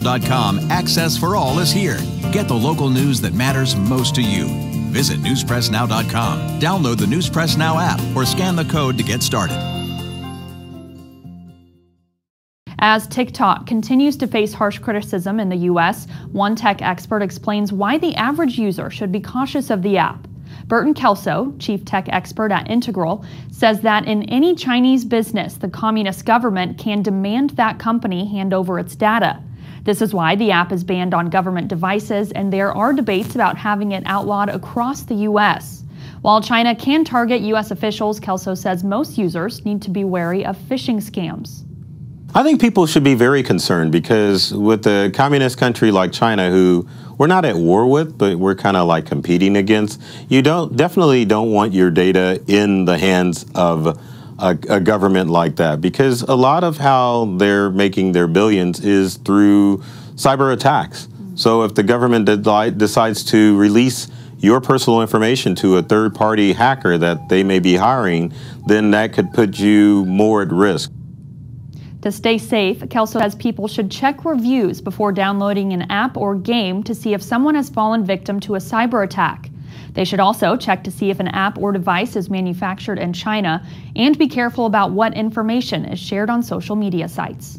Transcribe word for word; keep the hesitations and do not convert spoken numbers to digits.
dot com. Access for all is here. Get the local news that matters most to you. Visit news press now dot com. Download the News Press Now app or scan the code to get started. As TikTok continues to face harsh criticism in the U S, one tech expert explains why the average user should be cautious of the app. Burton Kelso, chief tech expert at Integral, says that in any Chinese business, the communist government can demand that company hand over its data. This is why the app is banned on government devices, and there are debates about having it outlawed across the U S While China can target U S officials, Kelso says most users need to be wary of phishing scams. I think people should be very concerned, because with a communist country like China, who we're not at war with, but we're kind of like competing against, you don't definitely don't want your data in the hands of a, a government like that, because a lot of how they're making their billions is through cyber attacks. So if the government de- decides to release your personal information to a third-party hacker that they may be hiring, then that could put you more at risk. To stay safe, Kelso says people should check reviews before downloading an app or game to see if someone has fallen victim to a cyber attack. They should also check to see if an app or device is manufactured in China, and be careful about what information is shared on social media sites.